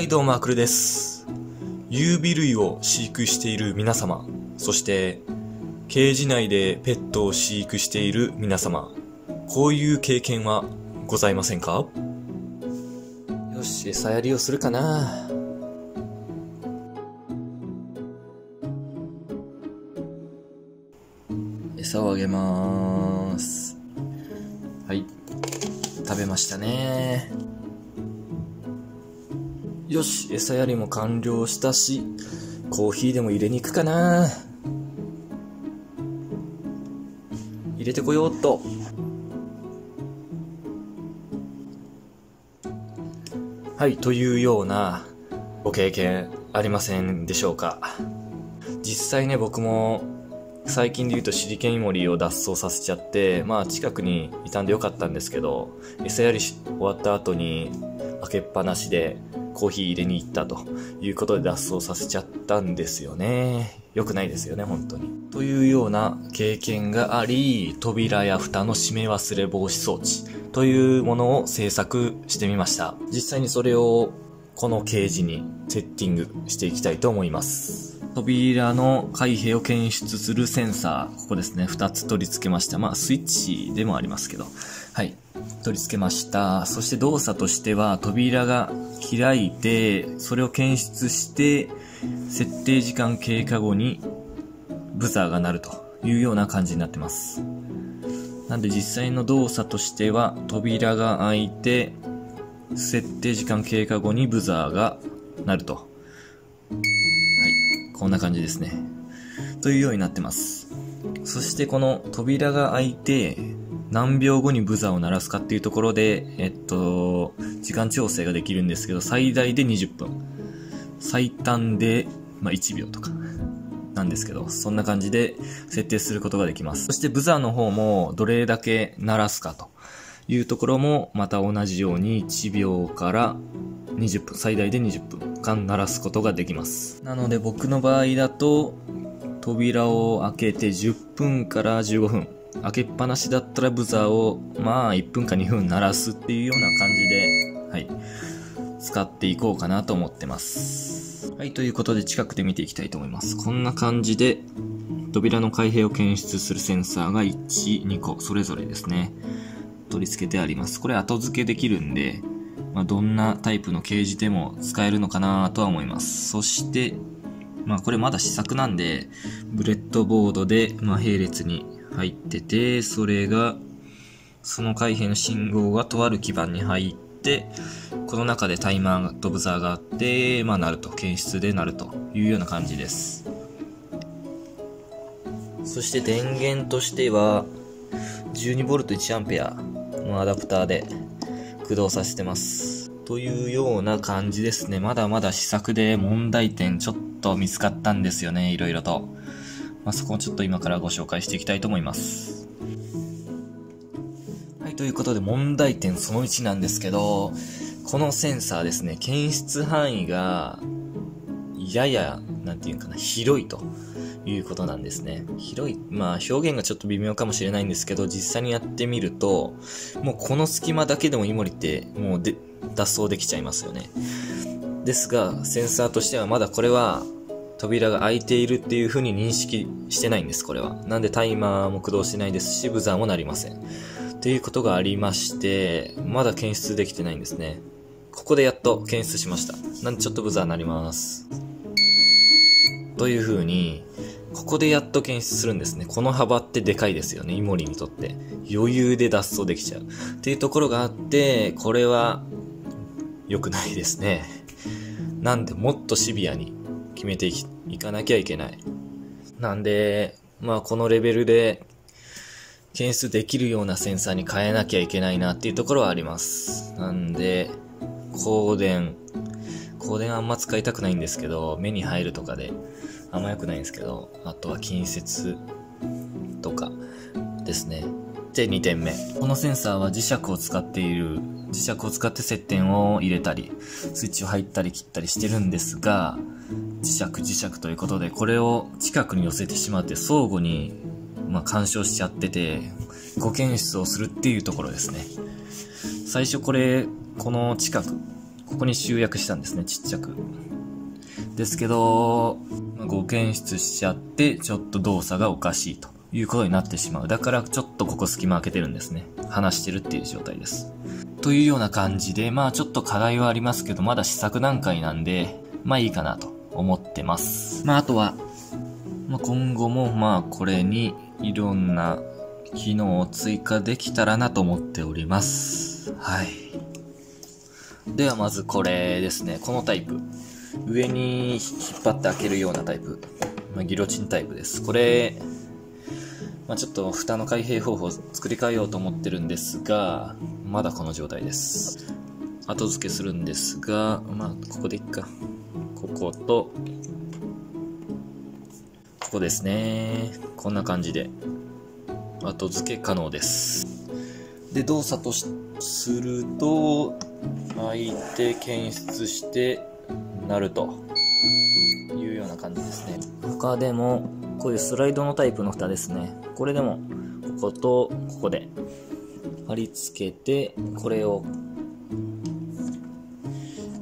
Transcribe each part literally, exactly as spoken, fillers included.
はい、どうも、あくるです。優美類を飼育している皆様、そして、ケージ内でペットを飼育している皆様、こういう経験はございませんか？よし、餌やりをするかな。餌をあげまーす。はい、食べましたね。よし、餌やりも完了したし、コーヒーでも入れに行くかな。入れてこようっと。はい、というようなご経験ありませんでしょうか。実際ね、僕も最近で言うとシリケンイモリを脱走させちゃって、まあ近くにいたんでよかったんですけど、餌やり終わった後に開けっぱなしでコーヒー入れに行ったということで脱走させちゃったんですよね。良くないですよね、本当に。というような経験があり、扉や蓋の閉め忘れ防止装置というものを制作してみました。実際にそれをこのケージにセッティングしていきたいと思います。扉の開閉を検出するセンサー、ここですね、ふたつ取り付けました。まあ、スイッチでもありますけど。はい。取り付けました。そして動作としては、扉が開いて、それを検出して、設定時間経過後に、ブザーが鳴るというような感じになってます。なんで実際の動作としては、扉が開いて、設定時間経過後にブザーが鳴ると。こんな感じですね。というようになってます。そしてこの扉が開いて何秒後にブザーを鳴らすかっていうところで、えっと、時間調整ができるんですけど、最大でにじゅっぷん。最短で、まあ、いちびょうとか。なんですけど、そんな感じで設定することができます。そしてブザーの方もどれだけ鳴らすかというところも、また同じようにいちびょうからにじゅっぷん、最大でにじゅっぷんかん鳴らすことができます。なので僕の場合だと、扉を開けてじゅっぷんからじゅうごふん。開けっぱなしだったらブザーを、まあいっぷんかにふん鳴らすっていうような感じで、はい、使っていこうかなと思ってます。はい、ということで近くで見ていきたいと思います。こんな感じで、扉の開閉を検出するセンサーがいち、にこ、それぞれですね、取り付けてあります。これ後付けできるんで、まあどんなタイプのケージでも使えるのかなとは思います。そして、まあこれまだ試作なんで、ブレッドボードでまあ並列に入ってて、それが、その開閉の信号がとある基板に入って、この中でタイマーとブザーがあって、まあ鳴ると、検出で鳴るというような感じです。そして電源としては、じゅうにボルトいちアンペア のアダプターで、駆動させてます。というような感じですね。まだまだ試作で問題点ちょっと見つかったんですよね。いろいろと。まあ、そこをちょっと今からご紹介していきたいと思います。はい、ということで問題点そのいちなんですけど、このセンサーですね、検出範囲がやや、なんていうかな、広いということなんですね。広い、まあ表現がちょっと微妙かもしれないんですけど、実際にやってみると、もうこの隙間だけでもイモリってもうで脱走できちゃいますよね。ですが、センサーとしてはまだこれは扉が開いているっていう風に認識してないんです、これは。なんでタイマーも駆動してないですし、ブザーも鳴りません。ということがありまして、まだ検出できてないんですね。ここでやっと検出しました。なんでちょっとブザー鳴ります。という風に、ここでやっと検出するんですね。この幅ってでかいですよね、イモリにとって。余裕で脱走できちゃう。っていうところがあって、これは良くないですね。なんで、もっとシビアに決めていき、いかなきゃいけない。なんで、まあこのレベルで検出できるようなセンサーに変えなきゃいけないなっていうところはあります。なんで、光電。光電あんま使いたくないんですけど、目に入るとかで。あんま良くないんですけど、あとは近接とかですね。で、にてんめ。このセンサーは磁石を使っている、磁石を使って接点を入れたり、スイッチを入ったり切ったりしてるんですが、磁石磁石ということで、これを近くに寄せてしまって、相互に、まあ、干渉しちゃってて、誤検出をするっていうところですね。最初これ、この近く、ここに集約したんですね、ちっちゃく。ですけど、こう検出しちゃって、ちょっと動作がおかしいということになってしまう。だからちょっとここ隙間開けてるんですね。離してるっていう状態です。というような感じで、まあちょっと課題はありますけど、まだ試作段階なんで、まあいいかなと思ってます。まああとは、まあ、今後もまあこれにいろんな機能を追加できたらなと思っております。はい。ではまずこれですね。このタイプ。上に引っ張って開けるようなタイプ。まあ、ギロチンタイプです。これ、まあ、ちょっと蓋の開閉方法を作り変えようと思ってるんですが、まだこの状態です。後付けするんですが、まあ、ここでいっか。ここと、ここですね。こんな感じで。後付け可能です。で、動作とすると、開いて、検出して、なるというような感じですね。他でも、こういうスライドのタイプの蓋ですね。これでも、ここと、ここで、貼り付けて、これを、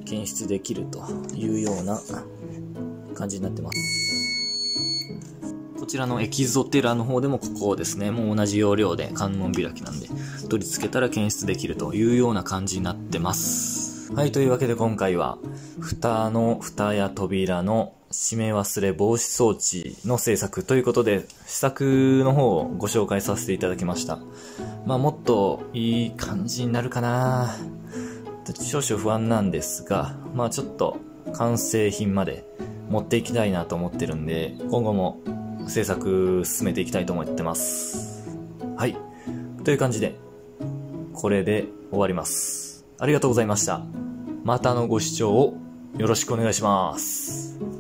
検出できるというような感じになってます。こちらのエキゾテラの方でもここですね、もう同じ要領で観音開きなんで、取り付けたら検出できるというような感じになってます。はい、というわけで今回は、蓋の蓋や扉の閉め忘れ防止装置の製作ということで、試作の方をご紹介させていただきました。まあもっといい感じになるかな少々不安なんですが、まあちょっと完成品まで持っていきたいなと思ってるんで、今後も制作進めていきたいと思ってます。はい。という感じで、これで終わります。ありがとうございました。またのご視聴をよろしくお願いします。